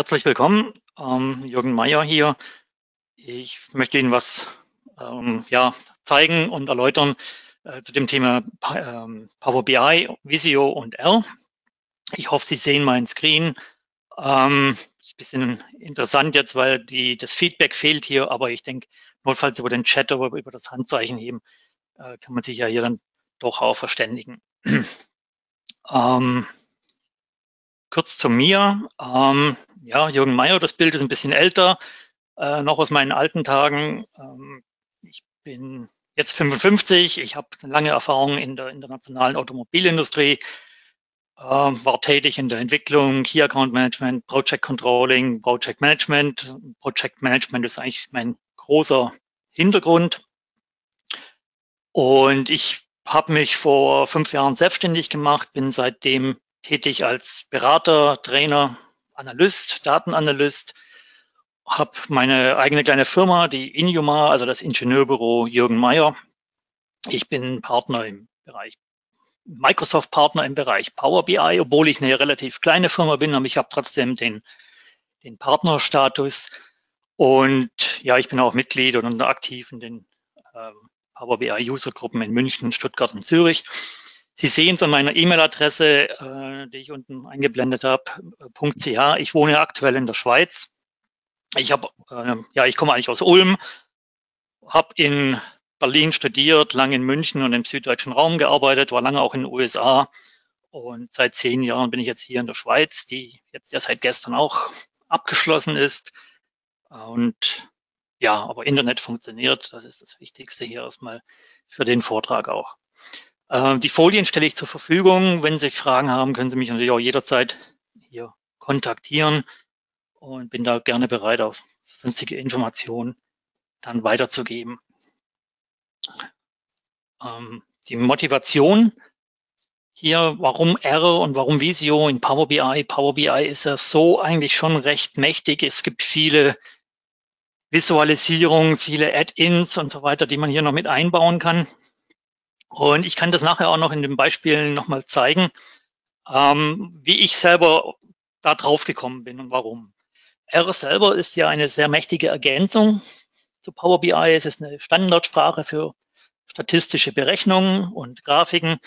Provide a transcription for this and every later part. Herzlich willkommen, Jürgen Mayer hier. Ich möchte Ihnen was zeigen und erläutern zu dem Thema Power BI, Visio und R. Ich hoffe, Sie sehen meinen Screen. Ist ein bisschen interessant jetzt, weil das Feedback fehlt hier, aber ich denke, notfalls über den Chat, aber über das Handzeichen eben, kann man sich ja hier dann doch auch verständigen. Kurz zu mir. Jürgen Mayer, das Bild ist ein bisschen älter, noch aus meinen alten Tagen. Ich bin jetzt 55, ich habe lange Erfahrung in der internationalen Automobilindustrie, war tätig in der Entwicklung, Key Account Management, Project Controlling, Project Management. Project Management ist eigentlich mein großer Hintergrund. Und ich habe mich vor 5 Jahren selbstständig gemacht, bin seitdem tätig als Berater, Trainer, Analyst, Datenanalyst, habe meine eigene kleine Firma, die Injuma, also das Ingenieurbüro Jürgen Mayer. Ich bin Partner im Bereich Microsoft Partner im Bereich Power BI, obwohl ich eine relativ kleine Firma bin, aber ich habe trotzdem den Partnerstatus. Und ja, ich bin auch Mitglied und aktiv in den Power BI Usergruppen in München, Stuttgart und Zürich. Sie sehen es an meiner E-Mail-Adresse, die ich unten eingeblendet habe, .ch. Ich wohne aktuell in der Schweiz. Ich komme eigentlich aus Ulm, habe in Berlin studiert, lange in München und im süddeutschen Raum gearbeitet, war lange auch in den USA und seit 10 Jahren bin ich jetzt hier in der Schweiz, die jetzt ja seit gestern auch abgeschlossen ist. Und ja, aber Internet funktioniert, das ist das Wichtigste hier erstmal für den Vortrag auch. Die Folien stelle ich zur Verfügung. Wenn Sie Fragen haben, können Sie mich natürlich auch jederzeit hier kontaktieren und bin da gerne bereit, auf sonstige Informationen dann weiterzugeben. Die Motivation hier, warum R und warum Visio in Power BI. Power BI ist ja so eigentlich schon recht mächtig. Es gibt viele Visualisierungen, viele Add-ins und so weiter, die man hier noch mit einbauen kann. Und ich kann das nachher auch noch in den Beispielen nochmal zeigen, wie ich selber da drauf gekommen bin und warum. R selber ist ja eine sehr mächtige Ergänzung zu Power BI. Es ist eine Standardsprache für statistische Berechnungen und Grafiken.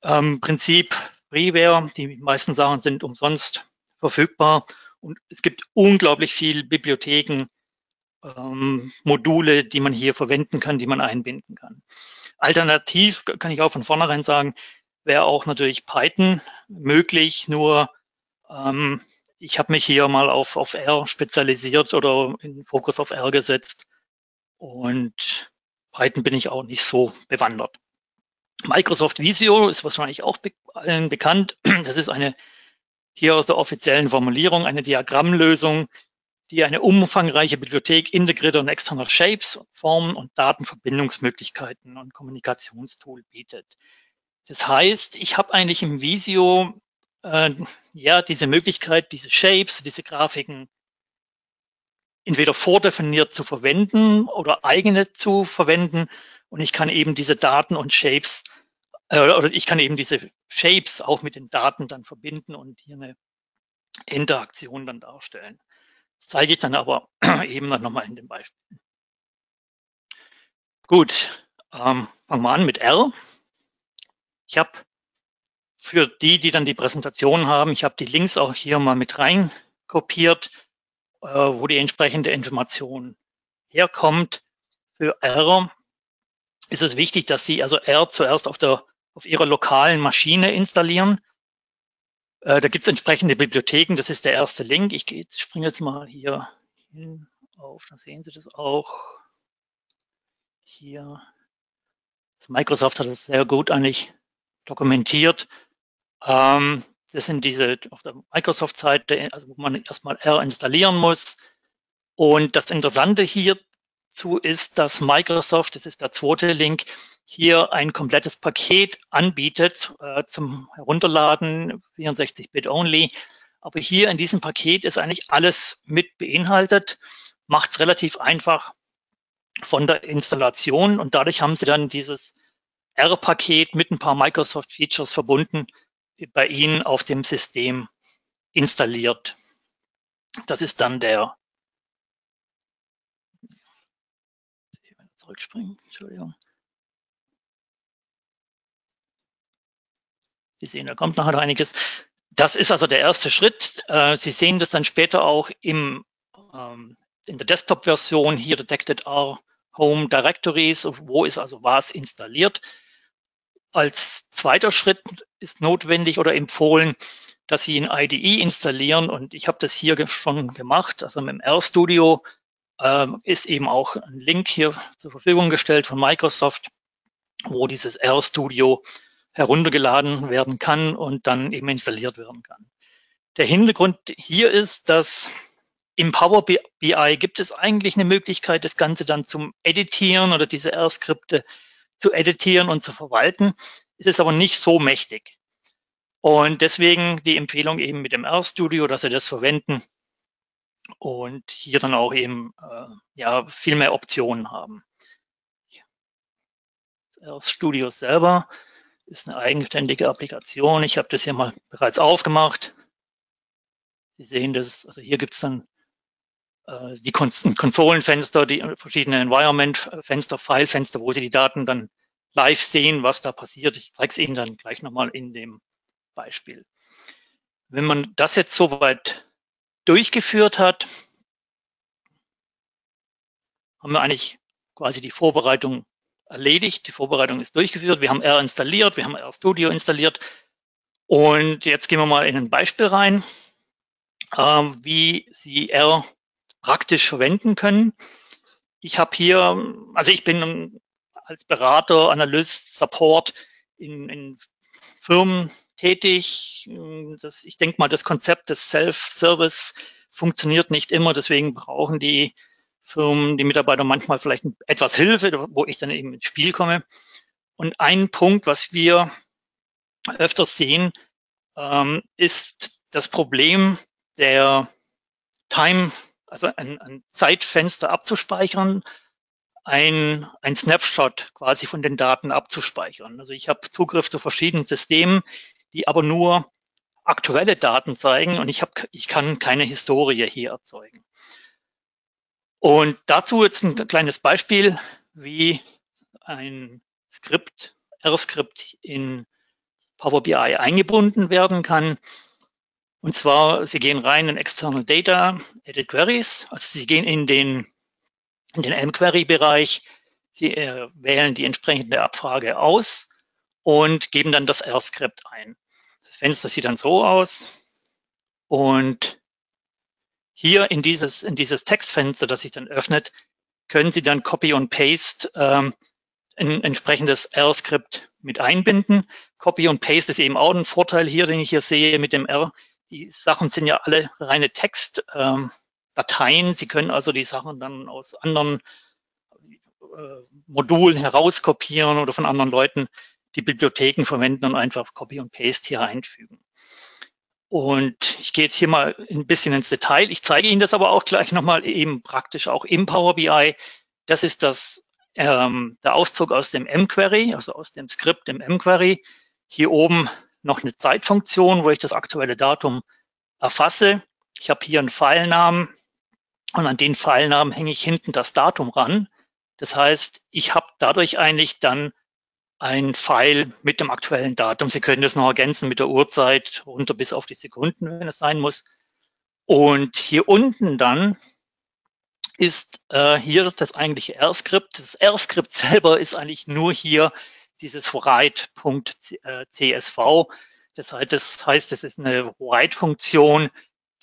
Im Prinzip Freeware, die meisten Sachen sind umsonst verfügbar. Und es gibt unglaublich viele Bibliotheken, Module, die man hier verwenden kann, die man einbinden kann. Alternativ kann ich auch von vornherein sagen, wäre auch natürlich Python möglich, nur ich habe mich hier mal auf R spezialisiert oder in Fokus auf R gesetzt und Python bin ich auch nicht so bewandert. Microsoft Visio ist wahrscheinlich auch allen bekannt. Das ist eine, hier aus der offiziellen Formulierung, eine Diagrammlösung, die eine umfangreiche Bibliothek integrierter und externer Shapes, Formen und Datenverbindungsmöglichkeiten und Kommunikationstool bietet. Das heißt, ich habe eigentlich im Visio diese Möglichkeit, diese Shapes, diese Grafiken entweder vordefiniert zu verwenden oder eigene zu verwenden und ich kann eben diese Daten und Shapes auch mit den Daten dann verbinden und hier eine Interaktion dann darstellen. Das zeige ich dann aber eben nochmal in dem Beispiel. Gut, fangen wir an mit R. Ich habe für die dann die Präsentation haben, ich habe die Links auch hier mal mit rein kopiert, wo die entsprechende Information herkommt. Für R ist es wichtig, dass Sie also R zuerst auf Ihrer lokalen Maschine installieren. Da gibt es entsprechende Bibliotheken, das ist der erste Link. Ich springe jetzt mal hier hin auf, dann sehen Sie das auch. Hier, das Microsoft hat das sehr gut eigentlich dokumentiert. Das sind diese auf der Microsoft-Seite, also wo man erstmal R installieren muss. Und das Interessante hierzu ist, dass Microsoft, das ist der zweite Link, hier ein komplettes Paket anbietet zum Herunterladen, 64-Bit only. Aber hier in diesem Paket ist eigentlich alles mit beinhaltet, macht es relativ einfach von der Installation und dadurch haben Sie dann dieses R-Paket mit ein paar Microsoft-Features verbunden, bei Ihnen auf dem System installiert. Das ist dann der, zurückspringen, Entschuldigung. Sie sehen, da kommt nachher noch einiges. Das ist also der erste Schritt. Sie sehen das dann später auch im, in der Desktop-Version. Hier detected are Home Directories. Wo ist also was installiert? Als zweiter Schritt ist notwendig oder empfohlen, dass Sie ein IDE installieren. Und ich habe das hier schon gemacht. Also mit dem R-Studio ist eben auch ein Link hier zur Verfügung gestellt von Microsoft, wo dieses R-Studio heruntergeladen werden kann und dann eben installiert werden kann. Der Hintergrund hier ist, dass im Power BI gibt es eigentlich eine Möglichkeit, das Ganze dann zum Editieren oder diese R-Skripte zu editieren und zu verwalten. Es ist aber nicht so mächtig. Und deswegen die Empfehlung eben mit dem R-Studio, dass Sie das verwenden und hier dann auch eben ja, viel mehr Optionen haben. Das R-Studio selber ist eine eigenständige Applikation. Ich habe das hier mal bereits aufgemacht. Sie sehen das, also hier gibt es dann die Konsolenfenster, die verschiedenen Environment-Fenster, File-Fenster, wo Sie die Daten dann live sehen, was da passiert. Ich zeige es Ihnen dann gleich nochmal in dem Beispiel. Wenn man das jetzt soweit durchgeführt hat, haben wir eigentlich quasi die Vorbereitung erledigt. Die Vorbereitung ist durchgeführt. Wir haben R installiert, wir haben R-Studio installiert. Und jetzt gehen wir mal in ein Beispiel rein, wie Sie R praktisch verwenden können. Ich habe hier, also ich bin als Berater, Analyst, Support in Firmen tätig. Das, ich denke mal, das Konzept des Self-Service funktioniert nicht immer. Deswegen brauchen die Firmen, die Mitarbeiter manchmal vielleicht etwas Hilfe, wo ich dann eben ins Spiel komme. Und ein Punkt, was wir öfters sehen, ist das Problem der Time, also ein Zeitfenster abzuspeichern, ein Snapshot quasi von den Daten abzuspeichern. Also ich habe Zugriff zu verschiedenen Systemen, die aber nur aktuelle Daten zeigen und ich kann keine Historie hier erzeugen. Und dazu jetzt ein kleines Beispiel, wie ein Skript, R-Skript in Power BI eingebunden werden kann. Und zwar, Sie gehen rein in External Data, Edit Queries, also Sie gehen in den mQuery-Bereich, Sie wählen die entsprechende Abfrage aus und geben dann das R-Skript ein. Das Fenster sieht dann so aus und hier in dieses Textfenster, das sich dann öffnet, können Sie dann Copy und Paste ein entsprechendes R-Skript mit einbinden. Copy und Paste ist eben auch ein Vorteil hier, den ich hier sehe mit dem R. Die Sachen sind ja alle reine Textdateien. Sie können also die Sachen dann aus anderen Modulen herauskopieren oder von anderen Leuten die Bibliotheken verwenden und einfach Copy und Paste hier einfügen. Und ich gehe jetzt hier mal ein bisschen ins Detail. Ich zeige Ihnen das aber auch gleich nochmal eben praktisch auch im Power BI. Das ist das, der Auszug aus dem mQuery, also aus dem Skript im mQuery. Hier oben noch eine Zeitfunktion, wo ich das aktuelle Datum erfasse. Ich habe hier einen Filenamen und an den Filenamen hänge ich hinten das Datum ran. Das heißt, ich habe dadurch eigentlich dann ein File mit dem aktuellen Datum. Sie können das noch ergänzen mit der Uhrzeit runter bis auf die Sekunden, wenn es sein muss. Und hier unten dann ist hier das eigentliche R-Skript. Das R-Skript selber ist eigentlich nur hier dieses write.csv. Das heißt, es ist eine Write-Funktion,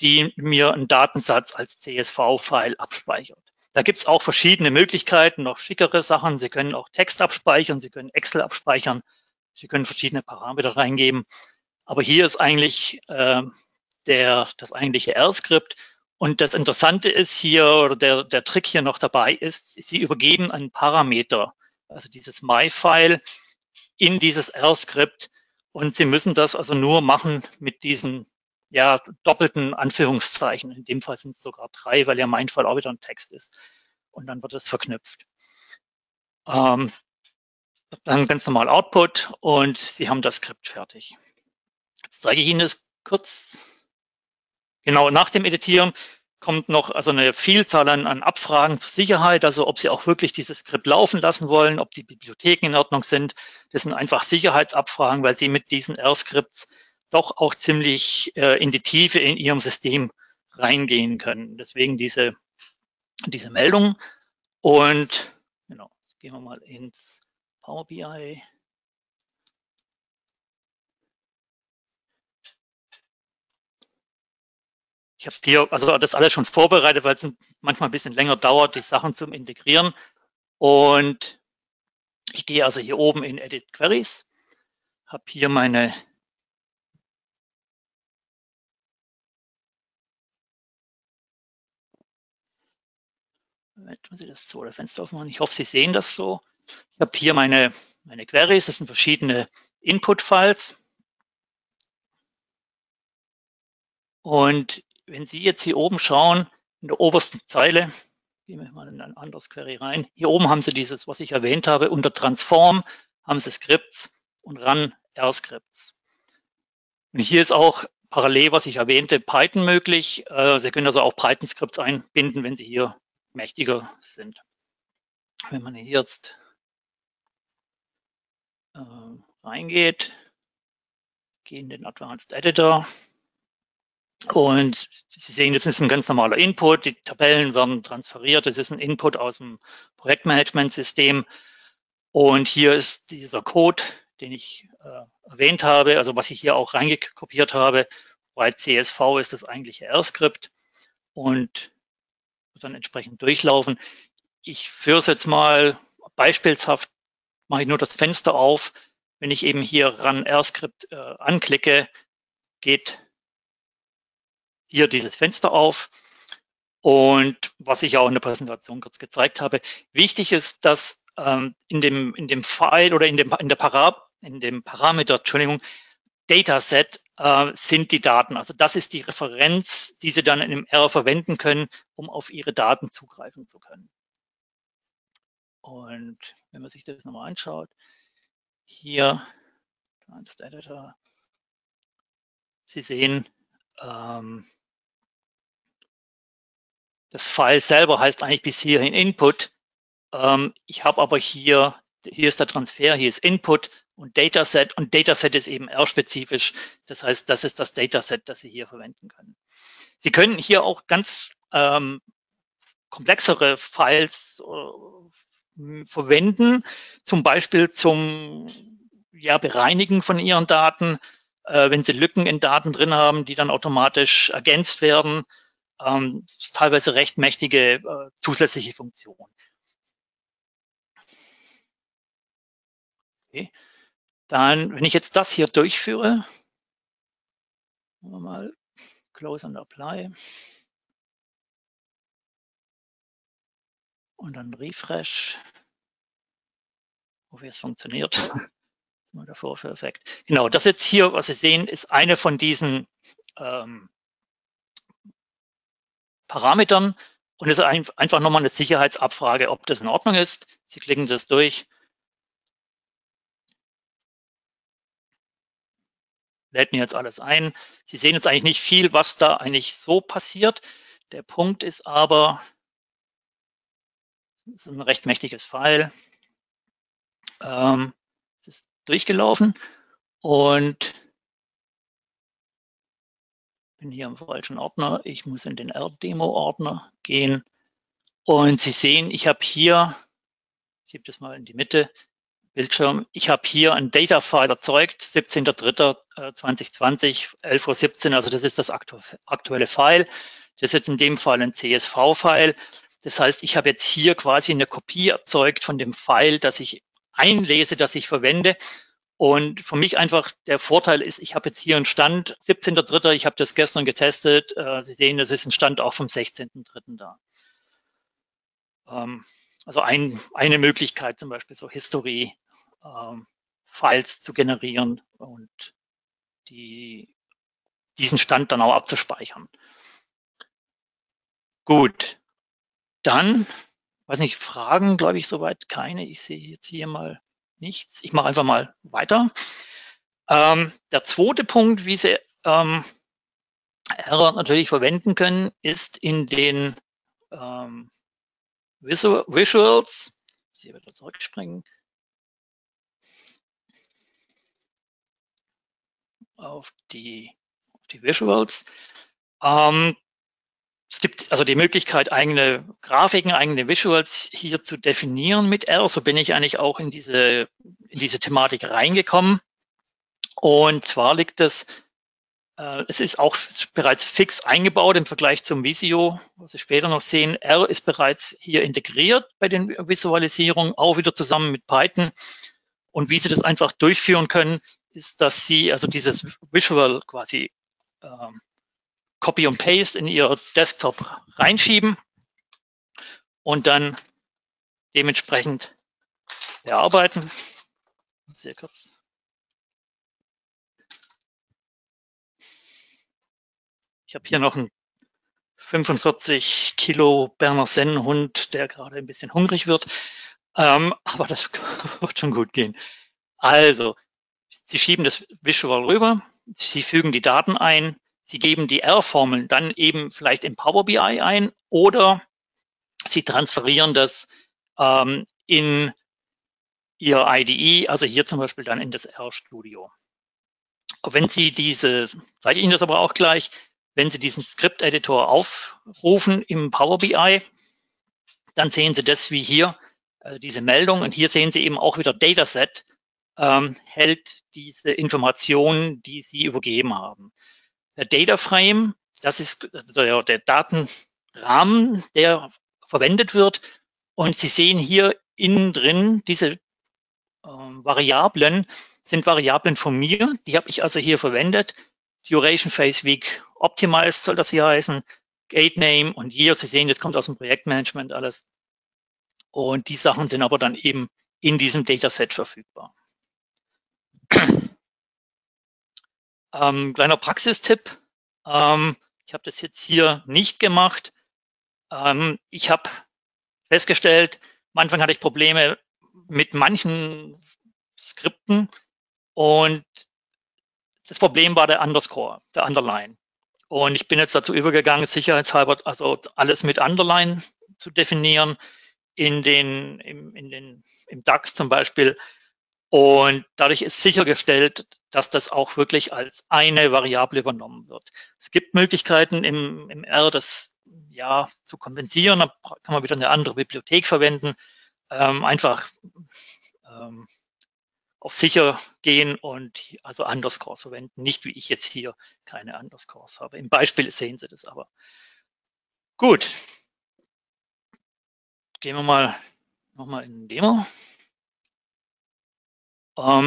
die mir einen Datensatz als CSV-File abspeichert. Da gibt es auch verschiedene Möglichkeiten, noch schickere Sachen. Sie können auch Text abspeichern, Sie können Excel abspeichern, Sie können verschiedene Parameter reingeben. Aber hier ist eigentlich das eigentliche R-Skript. Und das Interessante ist hier, oder der Trick hier noch dabei ist, Sie übergeben einen Parameter, also dieses My-File, in dieses R-Skript. Und Sie müssen das also nur machen mit diesen ja, doppelten Anführungszeichen. In dem Fall sind es sogar 3, weil ja mein Fall auch wieder ein Text ist. Und dann wird es verknüpft. Dann ganz normal Output und Sie haben das Skript fertig. Jetzt zeige ich Ihnen das kurz. Genau, nach dem Editieren kommt noch also eine Vielzahl an Abfragen zur Sicherheit, also ob Sie auch wirklich dieses Skript laufen lassen wollen, ob die Bibliotheken in Ordnung sind. Das sind einfach Sicherheitsabfragen, weil Sie mit diesen R-Skripts doch auch ziemlich in die Tiefe in Ihrem System reingehen können. Deswegen diese Meldung. Und genau, gehen wir mal ins Power BI. Ich habe hier also das alles schon vorbereitet, weil es manchmal ein bisschen länger dauert, die Sachen zum Integrieren. Und ich gehe also hier oben in Edit Queries, habe hier meine Moment, muss ich das zweite Fenster aufmachen? Ich hoffe, Sie sehen das so. Ich habe hier meine Queries, das sind verschiedene Input-Files. Und wenn Sie jetzt hier oben schauen, in der obersten Zeile, gehen wir mal in ein anderes Query rein, hier oben haben Sie dieses, was ich erwähnt habe, unter Transform haben Sie Scripts und Run R-Scripts. Und hier ist auch parallel, was ich erwähnte, Python möglich. Sie können also auch Python-Scripts einbinden, wenn Sie hier mächtiger sind. Wenn man hier jetzt reingeht, gehen in den Advanced Editor. Und Sie sehen, das ist ein ganz normaler Input, die Tabellen werden transferiert, das ist ein Input aus dem Projektmanagementsystem. Und hier ist dieser Code, den ich erwähnt habe, also was ich hier auch reingekopiert habe, weil CSV ist das eigentliche R-Skript und wird dann entsprechend durchlaufen. Ich führe es jetzt mal beispielshaft, mache ich nur das Fenster auf. Wenn ich eben hier Run R-Skript anklicke, geht hier dieses Fenster auf und was ich auch in der Präsentation kurz gezeigt habe. Wichtig ist, dass in dem File oder in dem Parameter, Entschuldigung, Dataset sind die Daten. Also das ist die Referenz, die Sie dann in dem R verwenden können, um auf Ihre Daten zugreifen zu können. Und wenn man sich das nochmal anschaut, hier, Editor, Sie sehen, das File selber heißt eigentlich bis hierhin Input. Ich habe aber hier ist der Transfer, hier ist Input und Dataset. Und Dataset ist eben R-spezifisch. Das heißt, das ist das Dataset, das Sie hier verwenden können. Sie können hier auch ganz komplexere Files verwenden, zum Beispiel zum Bereinigen von Ihren Daten, wenn Sie Lücken in Daten drin haben, die dann automatisch ergänzt werden. Das ist teilweise recht mächtige zusätzliche Funktion. Okay. Dann, wenn ich jetzt das hier durchführe, machen wir mal Close and Apply und dann Refresh, hoffe, es funktioniert. Oder Vorführeffekt. Genau, das jetzt hier, was Sie sehen, ist eine von diesen Parametern und ist einfach nochmal eine Sicherheitsabfrage, ob das in Ordnung ist. Sie klicken das durch. Lädt mir jetzt alles ein. Sie sehen jetzt eigentlich nicht viel, was da eigentlich so passiert. Der Punkt ist aber, es ist ein recht mächtiges File. Das ist durchgelaufen und bin hier im falschen Ordner. Ich muss in den R-Demo-Ordner gehen und Sie sehen, ich habe hier, ich gebe das mal in die Mitte, Bildschirm, ich habe hier ein Data-File erzeugt, 17.03.2020, 11:17 Uhr, also das ist das aktuelle File. Das ist jetzt in dem Fall ein CSV-File. Das heißt, ich habe jetzt hier quasi eine Kopie erzeugt von dem File, das ich einlese, dass ich verwende. Und für mich einfach der Vorteil ist, ich habe jetzt hier einen Stand, 17.03., ich habe das gestern getestet. Sie sehen, das ist ein Stand auch vom 16.03. da. Also eine Möglichkeit, zum Beispiel so History-Files zu generieren und diesen Stand dann auch abzuspeichern. Gut, dann... Ich weiß nicht, Fragen, glaube ich, soweit keine. Ich sehe jetzt hier mal nichts. Ich mache einfach mal weiter. Der zweite Punkt, wie Sie R natürlich verwenden können, ist in den Visuals. Muss hier wieder zurückspringen. Auf die Visuals. Es gibt also die Möglichkeit, eigene Grafiken, eigene Visuals hier zu definieren mit R. So bin ich eigentlich auch in diese Thematik reingekommen. Und zwar liegt das, es ist auch bereits fix eingebaut im Vergleich zum Visio, was Sie später noch sehen. R ist bereits hier integriert bei den Visualisierungen, auch wieder zusammen mit Python. Und wie Sie das einfach durchführen können, ist, dass Sie also dieses Visual quasi Copy und Paste in Ihr Desktop reinschieben und dann dementsprechend bearbeiten. Sehr kurz. Ich habe hier noch einen 45 Kilo Berner Sennenhund, der gerade ein bisschen hungrig wird. Aber das wird schon gut gehen. Also, Sie schieben das Visual rüber, Sie fügen die Daten ein, Sie geben die R-Formeln dann eben vielleicht in Power BI ein oder Sie transferieren das in Ihr IDE, also hier zum Beispiel dann in das R-Studio. Wenn Sie diese, zeige ich Ihnen das aber auch gleich, wenn Sie diesen Script-Editor aufrufen im Power BI, dann sehen Sie das wie hier, diese Meldung. Und hier sehen Sie eben auch wieder Dataset hält diese Informationen, die Sie übergeben haben. Der Data Frame, das ist also der Datenrahmen, der verwendet wird. Und Sie sehen hier innen drin, diese Variablen sind Variablen von mir. Die habe ich also hier verwendet. Duration Phase Week Optimized soll das hier heißen. Gate Name und Year. Sie sehen, das kommt aus dem Projektmanagement alles. Und die Sachen sind aber dann eben in diesem Dataset verfügbar. Kleiner Praxistipp, ich habe das jetzt hier nicht gemacht. Ich habe festgestellt, am Anfang hatte ich Probleme mit manchen Skripten und das Problem war der Underscore, der Underline. Und ich bin jetzt dazu übergegangen, sicherheitshalber also alles mit Underline zu definieren, im DAX zum Beispiel. Und dadurch ist sichergestellt, dass das auch wirklich als eine Variable übernommen wird. Es gibt Möglichkeiten im R, das ja zu kompensieren. Da kann man wieder eine andere Bibliothek verwenden. Einfach auf sicher gehen und also Underscores verwenden. Nicht wie ich jetzt hier keine Underscores habe. Im Beispiel sehen Sie das aber. Gut. Gehen wir mal nochmal in den Demo.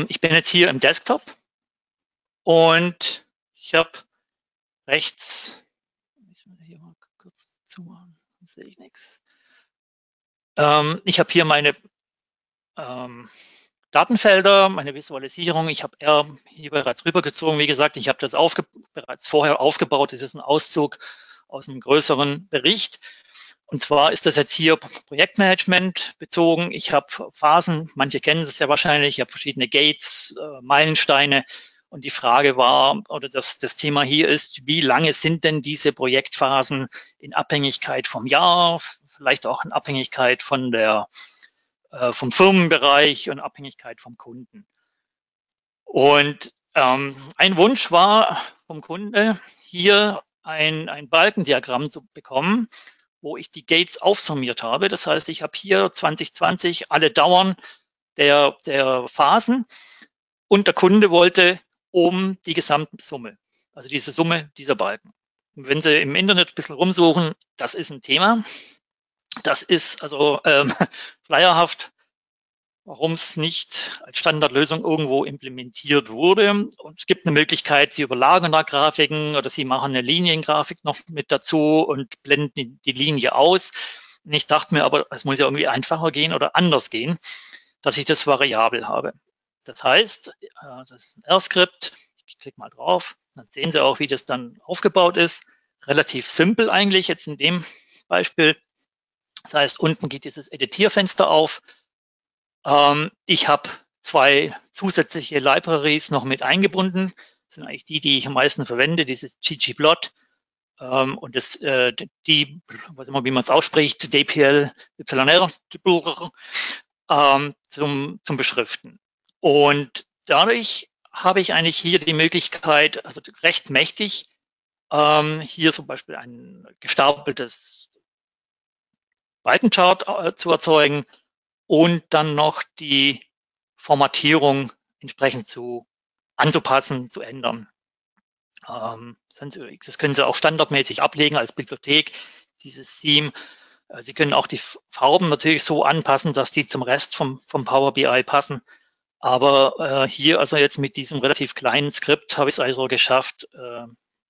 Ich bin jetzt hier im Desktop und ich habe rechts, ich will hier mal kurz zoomen, dann sehe ich nichts. Ich habe hier meine Datenfelder, meine Visualisierung. Ich habe R hier bereits rübergezogen. Wie gesagt, ich habe das bereits vorher aufgebaut. Das ist ein Auszug aus einem größeren Bericht. Und zwar ist das jetzt hier Projektmanagement bezogen. Ich habe Phasen, manche kennen das ja wahrscheinlich, ich habe verschiedene Gates, Meilensteine. Und die Frage war, oder das Thema hier ist, wie lange sind denn diese Projektphasen in Abhängigkeit vom Jahr, vielleicht auch in Abhängigkeit von vom Firmenbereich und Abhängigkeit vom Kunden. Und ein Wunsch war vom Kunde, hier ein Balkendiagramm zu bekommen, wo ich die Gates aufsummiert habe. Das heißt, ich habe hier 2020 alle Dauern der Phasen und der Kunde wollte um die Gesamtsumme, also diese Summe dieser Balken. Und wenn Sie im Internet ein bisschen rumsuchen, das ist ein Thema. Das ist also schleierhaft, warum es nicht als Standardlösung irgendwo implementiert wurde. Und es gibt eine Möglichkeit, Sie überlagern da Grafiken oder Sie machen eine Liniengrafik noch mit dazu und blenden die Linie aus. Und ich dachte mir aber, es muss ja irgendwie einfacher gehen oder anders gehen, dass ich das variabel habe. Das heißt, das ist ein R-Skript. Ich klicke mal drauf. Dann sehen Sie auch, wie das dann aufgebaut ist. Relativ simpel eigentlich jetzt in dem Beispiel. Das heißt, unten geht dieses Editierfenster auf. Ich habe zwei zusätzliche Libraries noch mit eingebunden. Das sind eigentlich die ich am meisten verwende, dieses ggplot Und das, die, weiß immer, wie man es ausspricht, DPLYR zum Beschriften. Und dadurch habe ich eigentlich hier die Möglichkeit, also recht mächtig, hier zum Beispiel ein gestapeltes Breitenchart zu erzeugen und dann noch die Formatierung entsprechend anzupassen, zu ändern. Das können Sie auch standardmäßig ablegen als Bibliothek, dieses Theme. Sie können auch die Farben natürlich so anpassen, dass die zum Rest vom Power BI passen. Aber hier, also jetzt mit diesem relativ kleinen Skript, habe ich es also geschafft,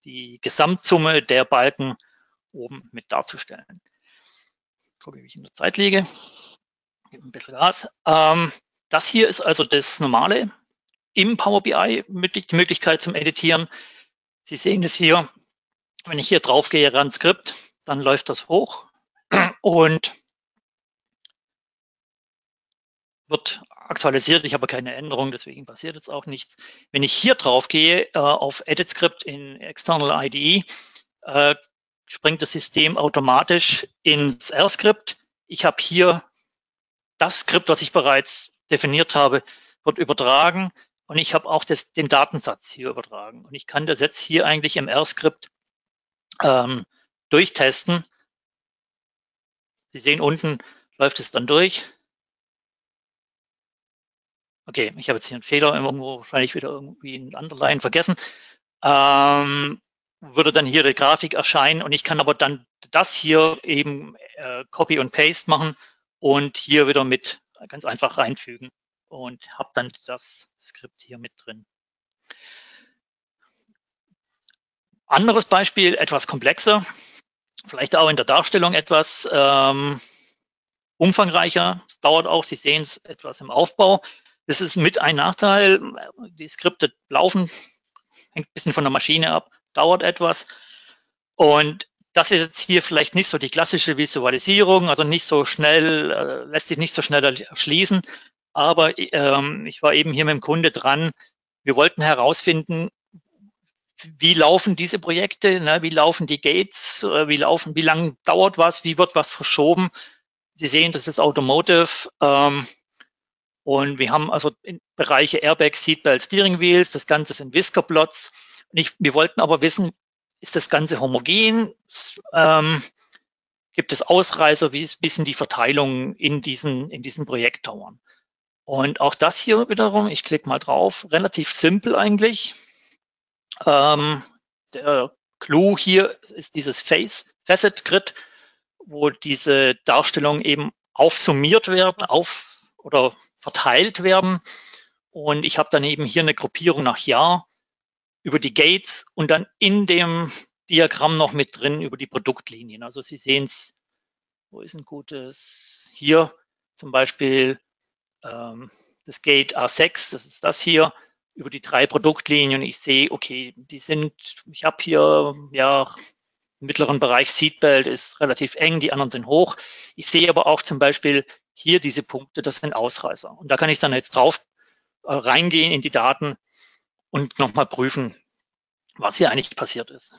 die Gesamtsumme der Balken oben mit darzustellen. Gucke, wie ich in der Zeit liege. Gebe ein bisschen Gas. Das hier ist also das Normale im Power BI, die Möglichkeit zum Editieren. Sie sehen das hier, wenn ich hier drauf gehe, ran Skript, dann läuft das hoch und wird aktualisiert. Ich habe keine Änderung, deswegen passiert jetzt auch nichts. Wenn ich hier drauf gehe, auf Edit Script in External IDE, springt das System automatisch ins R-Skript. Ich habe hier das Skript, was ich bereits definiert habe, wird übertragen. Und ich habe auch den Datensatz hier übertragen. Und ich kann das jetzt hier eigentlich im R-Skript durchtesten. Sie sehen, unten läuft es dann durch. Okay, ich habe jetzt hier einen Fehler, irgendwo wahrscheinlich wieder irgendwie ein Underline vergessen. Würde dann hier die Grafik erscheinen. Und ich kann aber dann das hier eben Copy und Paste machen und hier wieder mit ganz einfach reinfügen. Und habe dann das Skript hier mit drin. Anderes Beispiel, etwas komplexer, vielleicht auch in der Darstellung etwas umfangreicher. Es dauert auch, Sie sehen es etwas im Aufbau. Das ist mit ein Nachteil, die Skripte laufen, hängt ein bisschen von der Maschine ab, dauert etwas. Und das ist jetzt hier vielleicht nicht so die klassische Visualisierung, also nicht so schnell, lässt sich nicht so schnell erschließen. Aber ich war eben hier mit dem Kunde dran. Wir wollten herausfinden, wie laufen diese Projekte, ne? Wie laufen die Gates, wie lange dauert was, wie wird was verschoben. Sie sehen, das ist Automotive. Und wir haben also in Bereiche Airbag, Seatbelt, Steering Wheels, das Ganze sind ggplot. Wir wollten aber wissen, ist das Ganze homogen? Gibt es Ausreißer? Wie sind die Verteilungen in diesen Projektdauern? Und auch das hier wiederum, ich klicke mal drauf, relativ simpel eigentlich. Der Clou hier ist dieses Facet Grid, wo diese Darstellungen eben aufsummiert werden, oder verteilt werden. Und ich habe dann eben hier eine Gruppierung nach Jahr über die Gates und dann in dem Diagramm noch mit drin über die Produktlinien. Also Sie sehen es, wo ist ein gutes, hier zum Beispiel, das Gate A6, das ist das hier, über die 3 Produktlinien. Ich sehe, okay, ich habe hier, ja, im mittleren Bereich Seatbelt ist relativ eng, die anderen sind hoch. Ich sehe aber auch zum Beispiel hier diese Punkte, das sind Ausreißer. Und da kann ich dann jetzt drauf reingehen in die Daten und nochmal prüfen, was hier eigentlich passiert ist.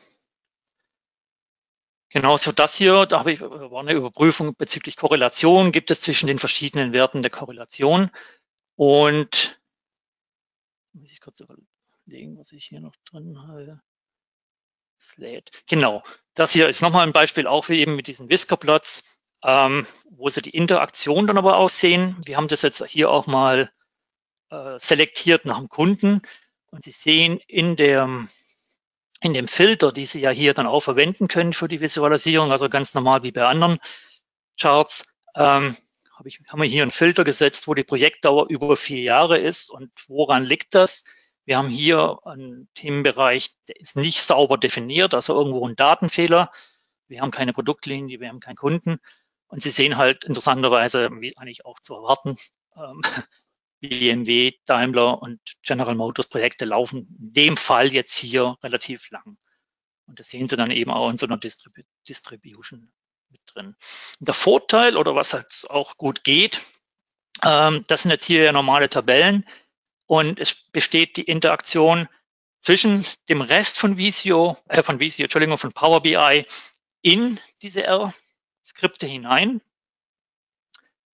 Genauso das hier, da war eine Überprüfung bezüglich Korrelation, gibt es zwischen den verschiedenen Werten der Korrelation. Und muss ich kurz überlegen, was ich hier noch drin habe. Genau, das hier ist nochmal ein Beispiel, auch wie eben mit diesen Visco-Plots, wo Sie die Interaktion dann aber aussehen. Wir haben das jetzt hier auch mal selektiert nach dem Kunden. Und Sie sehen in dem Filter, die Sie ja hier dann auch verwenden können für die Visualisierung, also ganz normal wie bei anderen Charts, haben wir hier einen Filter gesetzt, wo die Projektdauer über 4 Jahre ist. Und woran liegt das? Wir haben hier einen Themenbereich, der ist nicht sauber definiert, also irgendwo ein Datenfehler. Wir haben keine Produktlinie, wir haben keinen Kunden. Und Sie sehen halt interessanterweise, wie eigentlich auch zu erwarten, BMW, Daimler und General Motors Projekte laufen in dem Fall jetzt hier relativ lang. Und das sehen Sie dann eben auch in so einer Distribution mit drin. Und der Vorteil, oder was halt auch gut geht, das sind jetzt hier ja normale Tabellen und es besteht die Interaktion zwischen dem Rest von Power BI in diese R-Skripte hinein.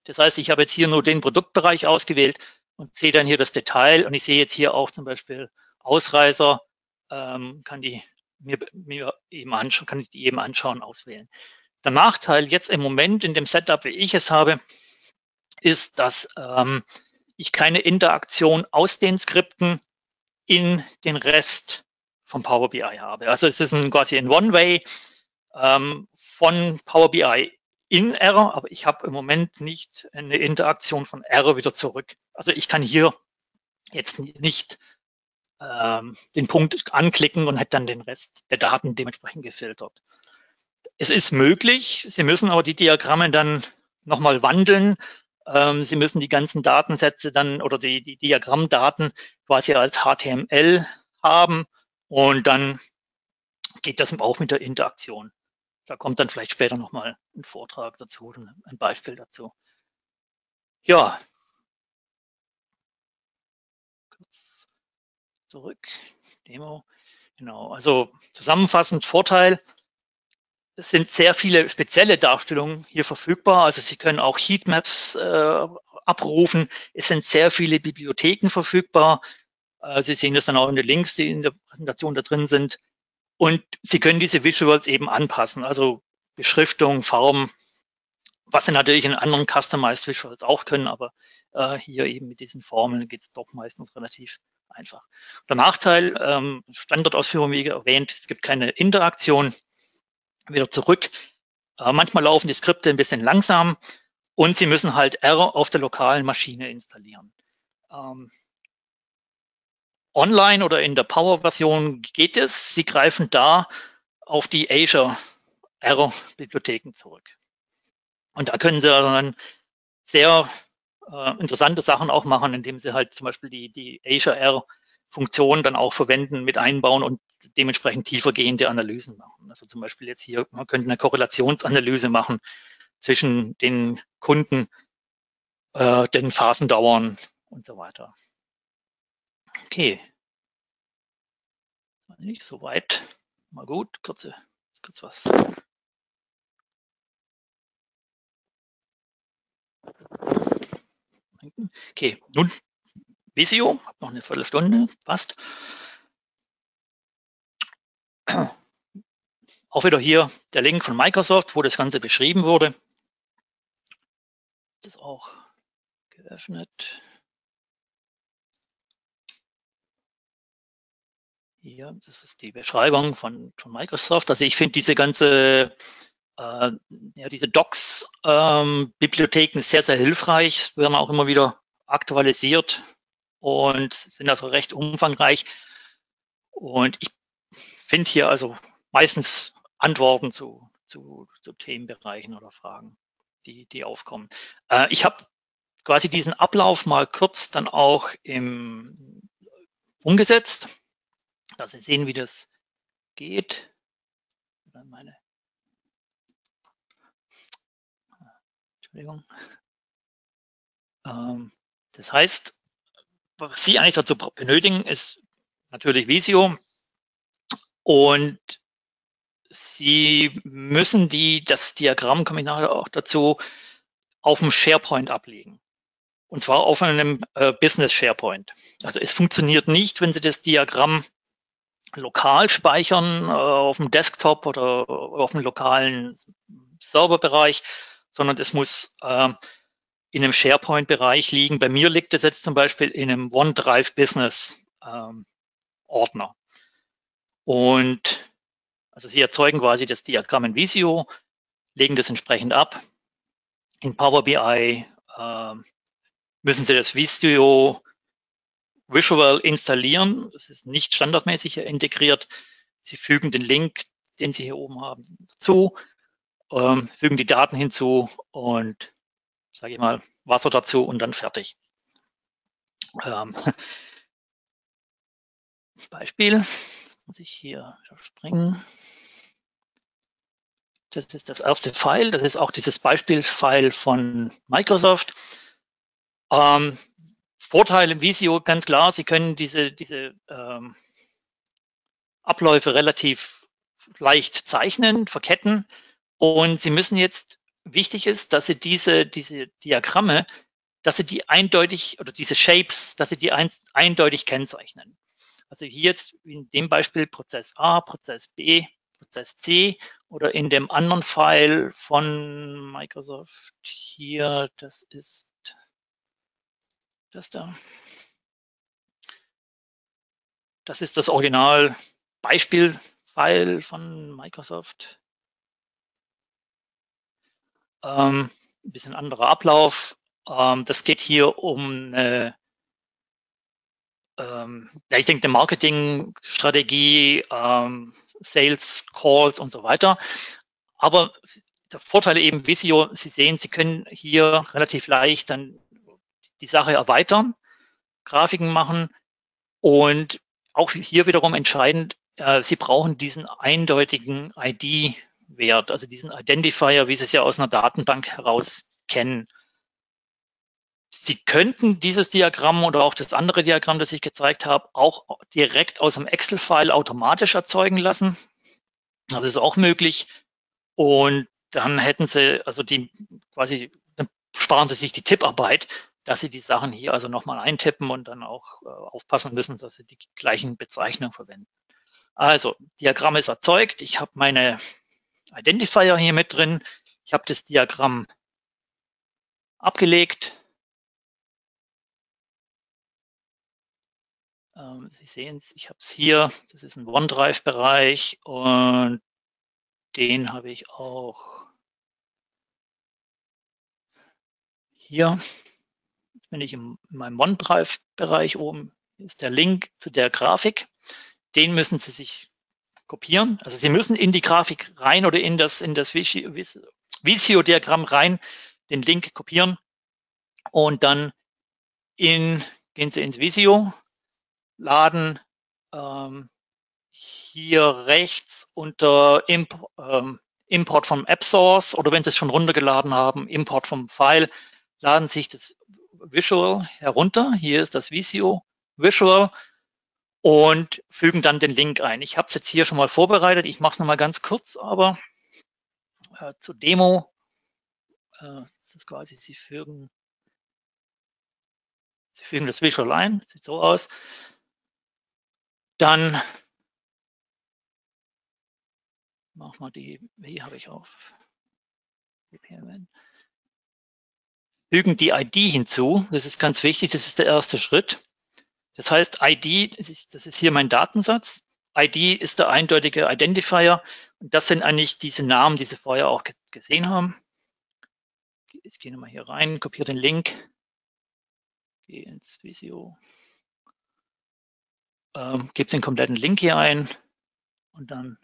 Das heißt, ich habe jetzt hier nur den Produktbereich ausgewählt und sehe dann hier das Detail und ich sehe jetzt hier auch zum Beispiel Ausreißer, kann ich die eben anschauen, auswählen. Der Nachteil jetzt im Moment in dem Setup, wie ich es habe, ist, dass ich keine Interaktion aus den Skripten in den Rest von Power BI habe. Also es ist quasi ein One-Way von Power BI in R, aber ich habe im Moment nicht eine Interaktion von R wieder zurück. Also ich kann hier jetzt nicht den Punkt anklicken und hätte dann den Rest der Daten dementsprechend gefiltert. Es ist möglich, Sie müssen aber die Diagramme dann nochmal wandeln. Sie müssen die ganzen Datensätze dann oder die Diagrammdaten quasi als HTML haben und dann geht das auch mit der Interaktion. Da kommt dann vielleicht später nochmal ein Vortrag dazu, ein Beispiel dazu. Ja. Kurz zurück. Demo. Genau. Also zusammenfassend Vorteil. Es sind sehr viele spezielle Darstellungen hier verfügbar. Also Sie können auch Heatmaps abrufen. Es sind sehr viele Bibliotheken verfügbar. Sie sehen das dann auch in den Links, die in der Präsentation da drin sind. Und Sie können diese Visuals eben anpassen, also Beschriftung, Farben, was Sie natürlich in anderen Customized Visuals auch können, aber hier eben mit diesen Formeln geht es doch meistens relativ einfach. Der Nachteil, Standardausführung wie erwähnt, es gibt keine Interaktion wieder zurück. Manchmal laufen die Skripte ein bisschen langsam und Sie müssen halt R auf der lokalen Maschine installieren. Online oder in der Power-Version geht es. Sie greifen da auf die Azure R-Bibliotheken zurück. Und da können Sie dann sehr interessante Sachen auch machen, indem Sie halt zum Beispiel die Azure R-Funktion dann auch verwenden, mit einbauen und dementsprechend tiefergehende Analysen machen. Also zum Beispiel jetzt hier, man könnte eine Korrelationsanalyse machen zwischen den Kunden, den Phasendauern und so weiter. Okay. Nicht so weit. Mal gut, kurz was. Okay, nun Visio, hab noch eine Viertelstunde, passt. Auch wieder hier der Link von Microsoft, wo das Ganze beschrieben wurde. Das ist auch geöffnet. Hier, das ist die Beschreibung von Microsoft. Also ich finde diese ganze, diese Docs-Bibliotheken sehr, sehr hilfreich, werden auch immer wieder aktualisiert und sind also recht umfangreich. Und ich finde hier also meistens Antworten zu Themenbereichen oder Fragen, die aufkommen. Ich habe quasi diesen Ablauf mal kurz dann auch umgesetzt, dass Sie sehen, wie das geht. Entschuldigung. Das heißt, was Sie eigentlich dazu benötigen, ist natürlich Visio. Und Sie müssen das Diagramm, komme ich nachher auch dazu, auf dem SharePoint ablegen. Und zwar auf einem Business SharePoint. Also es funktioniert nicht, wenn Sie das Diagramm lokal speichern, auf dem Desktop oder auf dem lokalen Serverbereich, sondern es muss in einem SharePoint-Bereich liegen. Bei mir liegt es jetzt zum Beispiel in einem OneDrive Business Ordner. Und also Sie erzeugen quasi das Diagramm in Visio, legen das entsprechend ab. In Power BI müssen Sie das Visio Visual installieren. Das ist nicht standardmäßig integriert. Sie fügen den Link, den Sie hier oben haben, dazu, fügen die Daten hinzu und, sage ich mal, Wasser dazu und dann fertig. Beispiel. Muss ich hier springen. Das ist das erste File. Das ist auch dieses Beispielsfile von Microsoft. Vorteil im Visio, ganz klar, Sie können diese Abläufe relativ leicht zeichnen, verketten. Und Sie müssen jetzt, wichtig ist, dass Sie diese Diagramme, dass Sie die eindeutig, oder diese Shapes, dass Sie die eindeutig kennzeichnen. Also hier jetzt in dem Beispiel Prozess A, Prozess B, Prozess C oder in dem anderen File von Microsoft hier, das ist das da. Das ist das Original-Beispiel-File von Microsoft. Ein bisschen anderer Ablauf. Das geht hier um eine, ich denke, eine Marketingstrategie, Sales Calls und so weiter. Aber der Vorteil eben Visio, Sie sehen, Sie können hier relativ leicht dann die Sache erweitern, Grafiken machen und auch hier wiederum entscheidend, Sie brauchen diesen eindeutigen ID-Wert, also diesen Identifier, wie Sie es ja aus einer Datenbank heraus kennen. Sie könnten dieses Diagramm oder auch das andere Diagramm, das ich gezeigt habe, auch direkt aus dem Excel-File automatisch erzeugen lassen. Das ist auch möglich. Und dann hätten Sie, also die quasi, dann sparen Sie sich die Tipparbeit, dass Sie die Sachen hier also nochmal eintippen und dann auch aufpassen müssen, dass Sie die gleichen Bezeichnungen verwenden. Also, Diagramm ist erzeugt. Ich habe meine Identifier hier mit drin. Ich habe das Diagramm abgelegt. Sie sehen es, ich habe es hier, das ist ein OneDrive-Bereich und den habe ich auch hier. Jetzt bin ich in meinem OneDrive-Bereich oben, hier ist der Link zu der Grafik, den müssen Sie sich kopieren. Also Sie müssen in die Grafik rein oder in das Visio-Diagramm rein, den Link kopieren und dann gehen Sie ins Visio. Laden hier rechts unter Import vom App Source oder wenn Sie es schon runtergeladen haben, Import vom File, laden Sie sich das Visual herunter. Hier ist das Visio Visual und fügen dann den Link ein. Ich habe es jetzt hier schon mal vorbereitet. Ich mache es nochmal ganz kurz, aber zur Demo. Das ist quasi, Sie fügen das Visual ein. Sieht so aus. Dann machen wir hier habe ich auf BPMN. Fügen die ID hinzu, das ist ganz wichtig, das ist der erste Schritt. Das heißt, ID, das ist hier mein Datensatz, ID ist der eindeutige Identifier und das sind eigentlich diese Namen, die Sie vorher auch gesehen haben. Ich gehe nochmal hier rein, kopiere den Link, gehe ins Visio. Gebt den kompletten Link hier ein und dann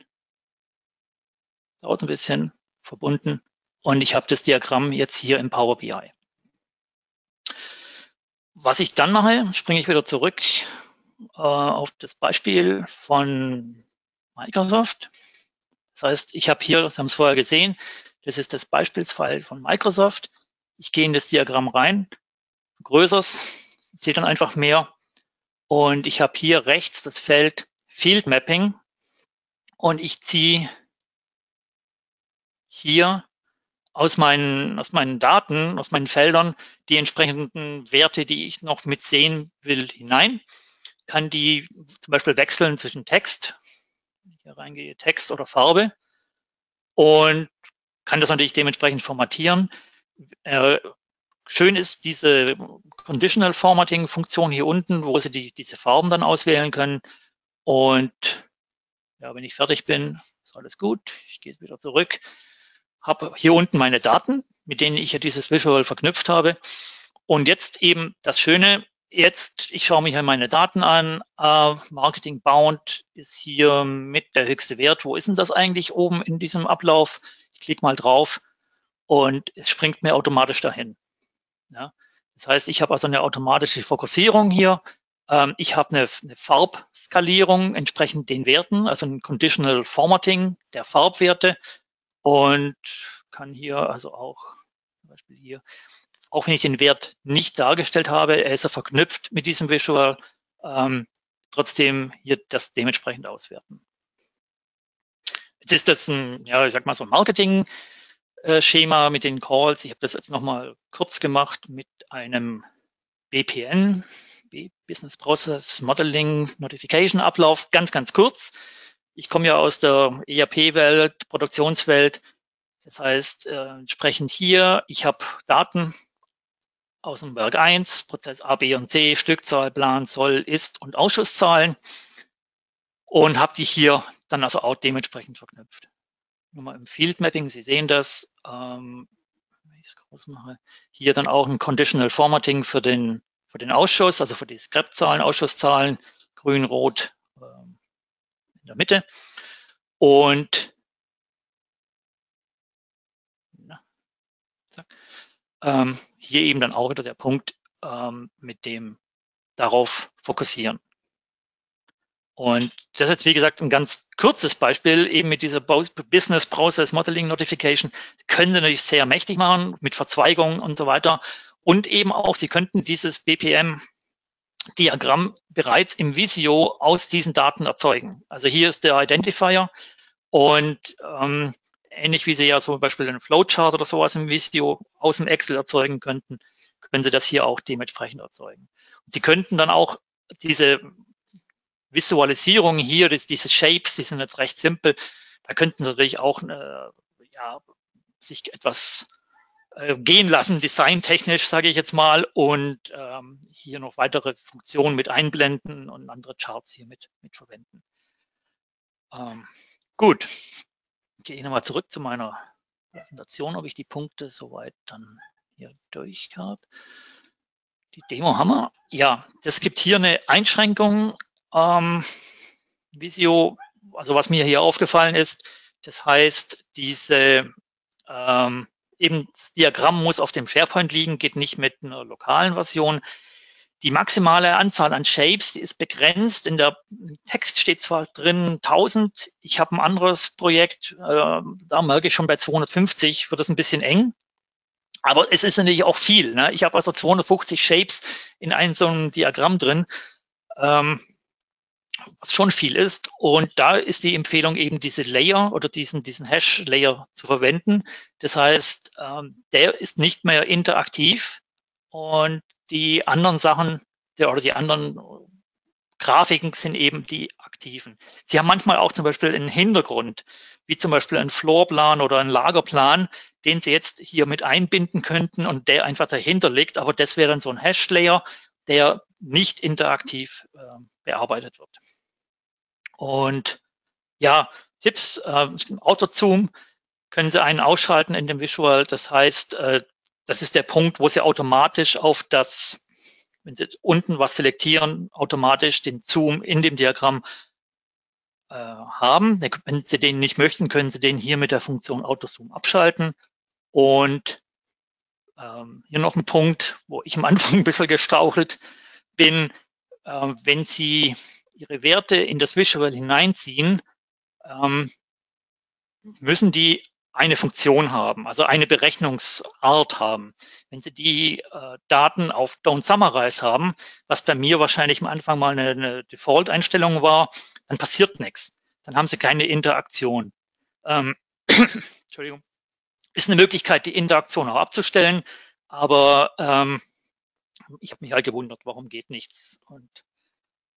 dauert es ein bisschen, verbunden und ich habe das Diagramm jetzt hier in Power BI. Was ich dann mache, springe ich wieder zurück auf das Beispiel von Microsoft. Das heißt, ich habe hier, Sie haben es vorher gesehen, das ist das Beispielsfile von Microsoft. Ich gehe in das Diagramm rein, vergrößere es, sehe dann einfach mehr. Und ich habe hier rechts das Feld Field Mapping und ich ziehe hier aus meinen Daten, aus meinen Feldern die entsprechenden Werte, die ich noch mit sehen will, hinein. Kann die zum Beispiel wechseln zwischen Text, wenn ich hier reingehe, Text oder Farbe und kann das natürlich dementsprechend formatieren. Schön ist diese Conditional Formatting Funktion hier unten, wo Sie diese Farben dann auswählen können. Und ja, wenn ich fertig bin, ist alles gut. Ich gehe wieder zurück, habe hier unten meine Daten, mit denen ich ja dieses Visual verknüpft habe. Und jetzt eben das Schöne, jetzt, ich schaue mir meine Daten an. Marketing Bound ist hier mit der höchste Wert. Wo ist denn das eigentlich oben in diesem Ablauf? Ich klicke mal drauf und es springt mir automatisch dahin. Ja, das heißt, ich habe also eine automatische Fokussierung hier. Ich habe eine Farbskalierung entsprechend den Werten, also ein Conditional Formatting der Farbwerte und kann hier also auch, zum Beispiel hier, auch wenn ich den Wert nicht dargestellt habe, er ist ja verknüpft mit diesem Visual, trotzdem hier das dementsprechend auswerten. Jetzt ist das ein, ja, ich sag mal so ein Marketing-Schema mit den Calls. Ich habe das jetzt nochmal kurz gemacht mit einem BPN, Business Process Modeling Notification Ablauf, ganz, ganz kurz. Ich komme ja aus der ERP-Welt, Produktionswelt. Das heißt, entsprechend hier, ich habe Daten aus dem Werk 1, Prozess A, B und C, Stückzahl, Plan, Soll, Ist und Ausschusszahlen und habe die hier dann also auch dementsprechend verknüpft. Nur mal im Field Mapping, Sie sehen das, wenn ich es groß mache, hier dann auch ein Conditional Formatting für den Ausschuss, also für die Skriptzahlen, Ausschusszahlen, grün, rot in der Mitte. Und na, zack, hier eben dann auch wieder der Punkt mit dem darauf fokussieren. Und das ist jetzt, wie gesagt, ein ganz kurzes Beispiel, eben mit dieser Business Process Modeling Notification. Das können Sie natürlich sehr mächtig machen, mit Verzweigungen und so weiter. Und eben auch, Sie könnten dieses BPM-Diagramm bereits im Visio aus diesen Daten erzeugen. Also hier ist der Identifier und ähnlich wie Sie ja zum Beispiel einen Flowchart oder sowas im Visio aus dem Excel erzeugen könnten, können Sie das hier auch dementsprechend erzeugen. Und Sie könnten dann auch diese Visualisierung hier, diese Shapes, die sind jetzt recht simpel, da könnten Sie natürlich auch ja, sich etwas gehen lassen, designtechnisch, sage ich jetzt mal, und hier noch weitere Funktionen mit einblenden und andere Charts hier mit verwenden. Gut, ich gehe nochmal zurück zu meiner Präsentation, ob ich die Punkte soweit dann hier durch habe. Die Demo haben wir. Ja, das gibt hier eine Einschränkung. Visio, also was mir hier aufgefallen ist, das heißt, diese eben das Diagramm muss auf dem SharePoint liegen, geht nicht mit einer lokalen Version. Die maximale Anzahl an Shapes, die ist begrenzt. In der Text steht zwar drin 1000, ich habe ein anderes Projekt, da merke ich schon, bei 250 wird es ein bisschen eng. Aber es ist natürlich auch viel, ne? Ich habe also 250 Shapes in einem so einem Diagramm drin. Was schon viel ist, und da ist die Empfehlung eben diese Layer oder diesen Hash-Layer zu verwenden. Das heißt, der ist nicht mehr interaktiv und die anderen Sachen oder die anderen Grafiken sind eben die aktiven. Sie haben manchmal auch zum Beispiel einen Hintergrund, wie zum Beispiel einen Floorplan oder einen Lagerplan, den Sie jetzt hier mit einbinden könnten und der einfach dahinter liegt, aber das wäre dann so ein Hash-Layer, der nicht interaktiv bearbeitet wird. Und ja, Tipps, Auto-Zoom können Sie einen ausschalten in dem Visual. Das heißt, das ist der Punkt, wo Sie automatisch auf das, wenn Sie unten was selektieren, automatisch den Zoom in dem Diagramm haben. Wenn Sie den nicht möchten, können Sie den hier mit der Funktion Auto-Zoom abschalten. Und hier noch ein Punkt, wo ich am Anfang ein bisschen gestrauchelt bin. Wenn Sie Ihre Werte in das Visual hineinziehen, müssen die eine Funktion haben, also eine Berechnungsart haben. Wenn Sie die Daten auf Don't Summarize haben, was bei mir wahrscheinlich am Anfang mal eine Default-Einstellung war, dann passiert nichts. Dann haben Sie keine Interaktion. Entschuldigung. Ist eine Möglichkeit, die Interaktion auch abzustellen, aber ich habe mich halt gewundert, warum geht nichts, und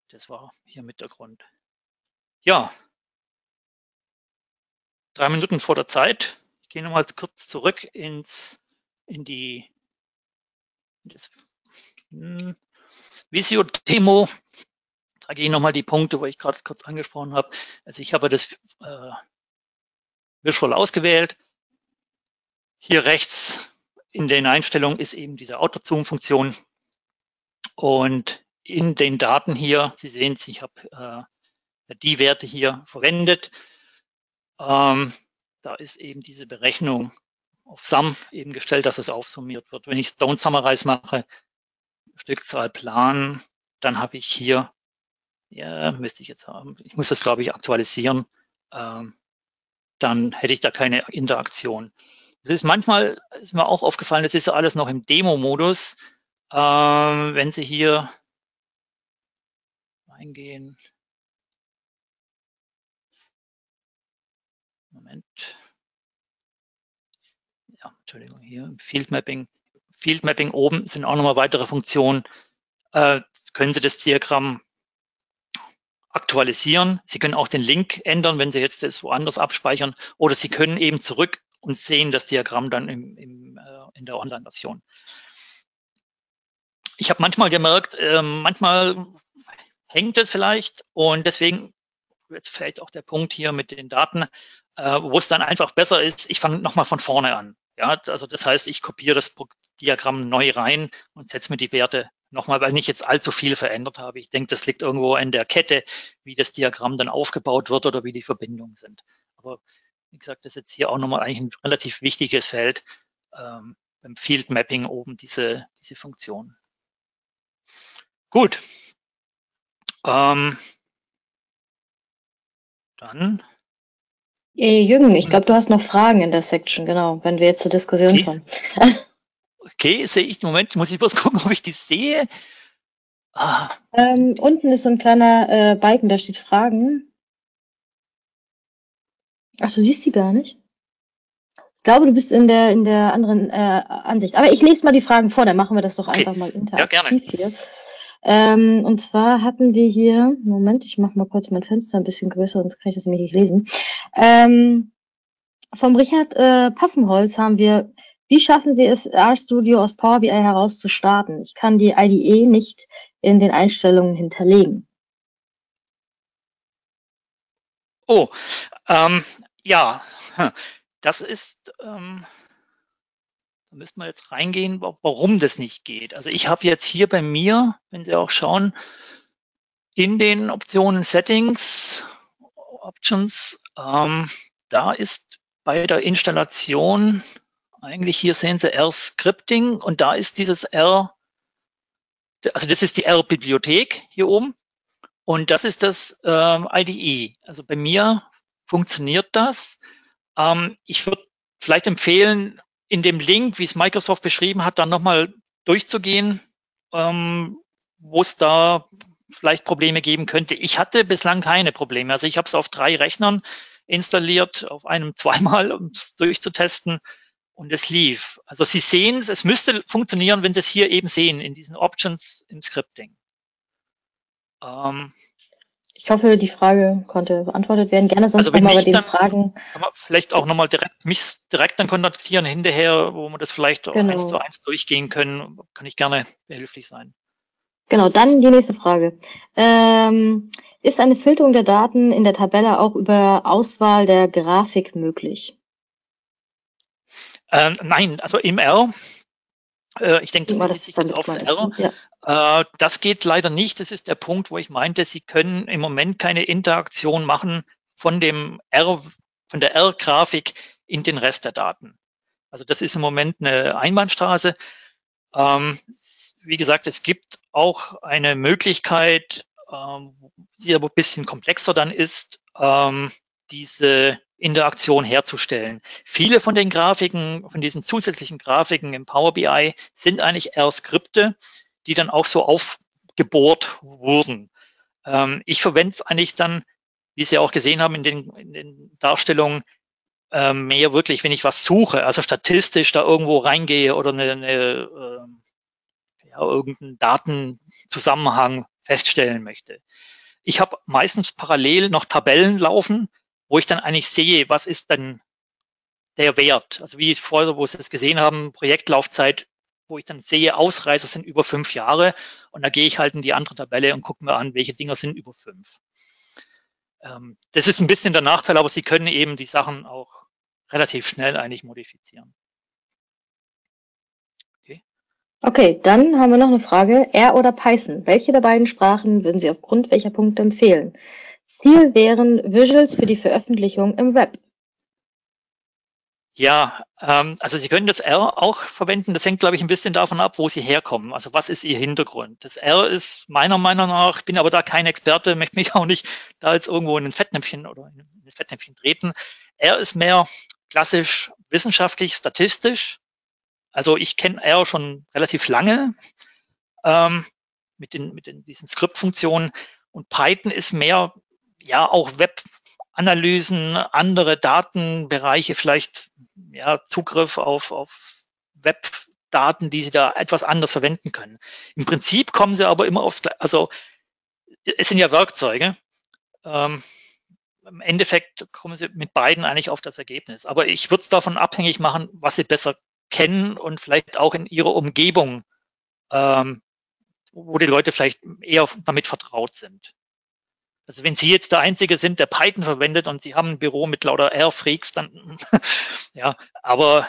das war hier mit der Grund. Ja, 3 Minuten vor der Zeit. Ich gehe nochmal kurz zurück in das Visio-Demo. Da gehe ich nochmal die Punkte, wo ich gerade kurz angesprochen habe. Also ich habe das Visual ausgewählt. Hier rechts in den Einstellungen ist eben diese Auto-Zoom-Funktion, und in den Daten hier, Sie sehen es, ich habe die Werte hier verwendet. Da ist eben diese Berechnung auf Sum eben gestellt, dass es aufsummiert wird. Wenn ich Don't Summarize mache, Stückzahl Plan, dann habe ich hier, ja, müsste ich jetzt haben, ich muss das, glaube ich, aktualisieren, dann hätte ich da keine Interaktion. Das ist manchmal, ist mir auch aufgefallen, das ist ja alles noch im Demo-Modus. Wenn Sie hier reingehen, Moment. Ja, Entschuldigung, hier im Field Mapping oben sind auch nochmal weitere Funktionen. Können Sie das Diagramm aktualisieren. Sie können auch den Link ändern, wenn Sie jetzt das woanders abspeichern. Oder Sie können eben zurück und sehen das Diagramm dann in der Online-Version. Ich habe manchmal gemerkt, manchmal hängt es vielleicht und deswegen jetzt vielleicht auch der Punkt hier mit den Daten, wo es dann einfach besser ist, ich fange nochmal von vorne an. Ja, also das heißt, ich kopiere das Diagramm neu rein und setze mir die Werte nochmal, weil ich jetzt allzu viel verändert habe. Ich denke, das liegt irgendwo in der Kette, wie das Diagramm dann aufgebaut wird oder wie die Verbindungen sind. Aber wie gesagt, das ist jetzt hier auch nochmal eigentlich ein relativ wichtiges Feld beim Field Mapping oben, diese Funktion. Gut. Dann. Jürgen, ich glaube, du hast noch Fragen in der Section, genau, wenn wir jetzt zur Diskussion kommen. Okay, sehe ich, Moment, muss ich bloß gucken, ob ich die sehe. Ah, unten ist so ein kleiner Balken, da steht Fragen. Ach, du siehst die gar nicht? Ich glaube, du bist in der anderen Ansicht. Aber ich lese mal die Fragen vor, dann machen wir das doch einfach mal interaktiv. Ja, gerne. Hier. Und zwar hatten wir hier, Moment, ich mache mal kurz mein Fenster ein bisschen größer, sonst kann ich das nämlich nicht lesen. Vom Richard Paffenholz haben wir, wie schaffen Sie es, R-Studio aus Power BI heraus zu starten? Ich kann die IDE nicht in den Einstellungen hinterlegen. Oh, ja, das ist... Da müssen wir jetzt reingehen, warum das nicht geht. Also ich habe jetzt hier bei mir, wenn Sie auch schauen, in den Optionen Settings, Options, da ist bei der Installation eigentlich, hier sehen Sie R-Scripting und da ist dieses R, also das ist die R-Bibliothek hier oben und das ist das IDE. Also bei mir funktioniert das. Ich würde vielleicht empfehlen, in dem Link, wie es Microsoft beschrieben hat, dann nochmal durchzugehen, wo es da vielleicht Probleme geben könnte. Ich hatte bislang keine Probleme. Also ich habe es auf 3 Rechnern installiert, auf einem 2-mal, um es durchzutesten und es lief. Also Sie sehen es, es müsste funktionieren, wenn Sie es hier eben sehen, in diesen Options im Scripting. Ich hoffe, die Frage konnte beantwortet werden. Gerne sonst nochmal bei den Fragen. Kann man vielleicht auch nochmal mich direkt dann kontaktieren hinterher, wo wir das vielleicht genau 1:1 durchgehen können. Kann ich gerne behilflich sein. Genau, dann die nächste Frage. Ist eine Filterung der Daten in der Tabelle auch über Auswahl der Grafik möglich? Nein, also im R. Ich denke, das ist dann aufs R. Ja. Das geht leider nicht. Das ist der Punkt, wo ich meinte, Sie können im Moment keine Interaktion machen von dem R, von der R-Grafik in den Rest der Daten. Also das ist im Moment eine Einbahnstraße. Wie gesagt, es gibt auch eine Möglichkeit, die aber ein bisschen komplexer dann ist, diese Interaktion herzustellen. Viele von den Grafiken, von diesen zusätzlichen Grafiken im Power BI sind eigentlich R-Skripte, die dann auch so aufgebohrt wurden. Ich verwende es eigentlich dann, wie Sie auch gesehen haben in den Darstellungen, mehr wirklich, wenn ich was suche, also statistisch da irgendwo reingehe oder irgendeinen Datenzusammenhang feststellen möchte. Ich habe meistens parallel noch Tabellen laufen, wo ich dann eigentlich sehe, was ist dann der Wert. Also wie vorher, wo Sie es gesehen haben, Projektlaufzeit, wo ich dann sehe, Ausreißer sind über 5 Jahre und da gehe ich halt in die andere Tabelle und gucke mir an, welche Dinger sind über 5. Das ist ein bisschen der Nachteil, aber Sie können eben die Sachen auch relativ schnell eigentlich modifizieren. Okay, dann haben wir noch eine Frage. R oder Python? Welche der beiden Sprachen würden Sie aufgrund welcher Punkte empfehlen? Ziel wären Visuals für die Veröffentlichung im Web. Ja, also Sie können das R auch verwenden. Das hängt, glaube ich, ein bisschen davon ab, wo Sie herkommen. Also was ist Ihr Hintergrund? Das R ist meiner Meinung nach, ich bin aber da kein Experte, möchte mich auch nicht da jetzt irgendwo in ein Fettnäpfchen treten. R ist mehr klassisch wissenschaftlich, statistisch. Also ich kenne R schon relativ lange mit diesen Skriptfunktionen und Python ist mehr, ja, auch Web, Analysen, andere Datenbereiche, vielleicht ja, Zugriff auf Webdaten, die Sie da etwas anders verwenden können. Im Prinzip kommen Sie aber immer aufs Gleiche. Also es sind ja Werkzeuge. Im Endeffekt kommen Sie mit beiden eigentlich auf das Ergebnis. Aber ich würde es davon abhängig machen, was Sie besser kennen und vielleicht auch in Ihrer Umgebung, wo die Leute vielleicht eher damit vertraut sind. Also wenn Sie jetzt der Einzige sind, der Python verwendet und Sie haben ein Büro mit lauter R-Freaks, dann, ja, aber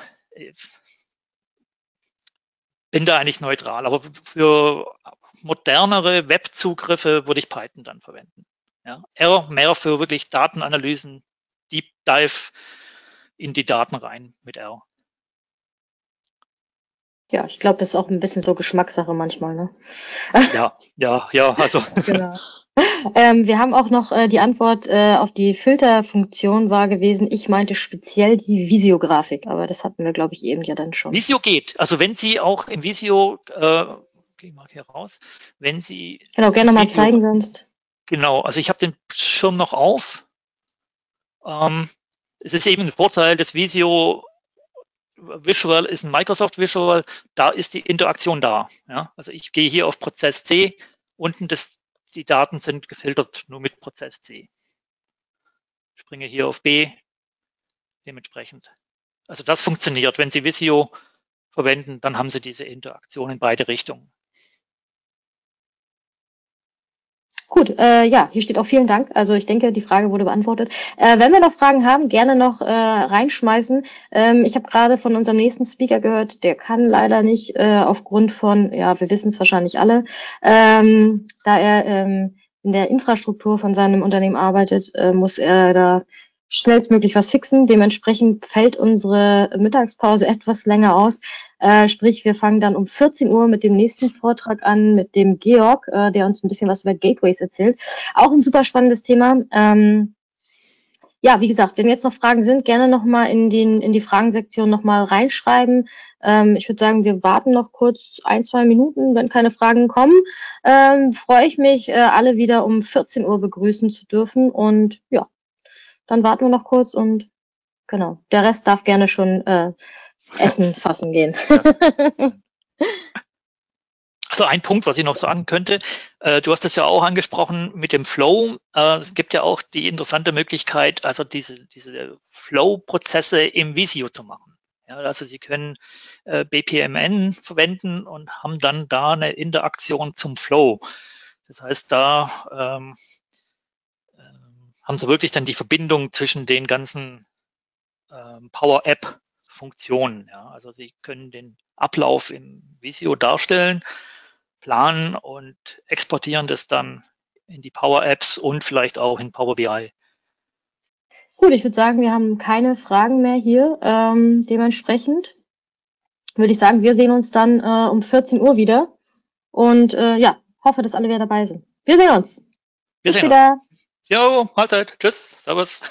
bin da eigentlich neutral. Aber für modernere Webzugriffe würde ich Python dann verwenden. Ja, R mehr für wirklich Datenanalysen, Deep Dive in die Daten rein mit R. Ja, ich glaube, das ist auch ein bisschen so Geschmackssache manchmal, ne? Ja, also. Genau. Wir haben auch noch die Antwort auf die Filterfunktion war gewesen, ich meinte speziell die Visio-Grafik, aber das hatten wir, glaube ich, eben ja dann schon. Visio geht, also wenn Sie auch im Visio, ich mag hier raus, wenn Sie... Genau, gerne mal zeigen sonst. Genau, also ich habe den Schirm noch auf. Es ist eben ein Vorteil, das Visio Visual ist ein Microsoft Visual, da ist die Interaktion da. Ja? Also ich gehe hier auf Prozess C, unten die Daten sind gefiltert nur mit Prozess C. Ich springe hier auf B, dementsprechend. Also das funktioniert. Wenn Sie Visio verwenden, dann haben Sie diese Interaktion in beide Richtungen. Gut, ja, hier steht auch vielen Dank. Also ich denke, die Frage wurde beantwortet. Wenn wir noch Fragen haben, gerne noch reinschmeißen. Ich habe gerade von unserem nächsten Speaker gehört, der kann leider nicht aufgrund von, ja, wir wissen es wahrscheinlich alle, da er in der Infrastruktur von seinem Unternehmen arbeitet, muss er da schnellstmöglich was fixen. Dementsprechend fällt unsere Mittagspause etwas länger aus. Sprich, wir fangen dann um 14 Uhr mit dem nächsten Vortrag an, mit dem Georg, der uns ein bisschen was über Gateways erzählt. Auch ein super spannendes Thema. Ja, wie gesagt, wenn jetzt noch Fragen sind, gerne nochmal in die Fragensektion nochmal reinschreiben. Ich würde sagen, wir warten noch kurz 1-2 Minuten, wenn keine Fragen kommen. Freue ich mich, alle wieder um 14 Uhr begrüßen zu dürfen. Und ja, dann warten wir noch kurz und genau, der Rest darf gerne schon Essen fassen gehen. Also ein Punkt, was ich noch sagen könnte, du hast das ja auch angesprochen mit dem Flow. Es gibt ja auch die interessante Möglichkeit, also diese Flow-Prozesse im Visio zu machen. Ja, also Sie können BPMN verwenden und haben dann da eine Interaktion zum Flow. Das heißt, da haben Sie wirklich dann die Verbindung zwischen den ganzen Power App Funktionen. Ja. Also Sie können den Ablauf im Visio darstellen, planen und exportieren das dann in die Power Apps und vielleicht auch in Power BI. Gut, ich würde sagen, wir haben keine Fragen mehr hier. Dementsprechend würde ich sagen, wir sehen uns dann um 14 Uhr wieder und ja, hoffe, dass alle wieder dabei sind. Wir sehen uns. Bis wieder. Jo, Mahlzeit. Tschüss. Servus.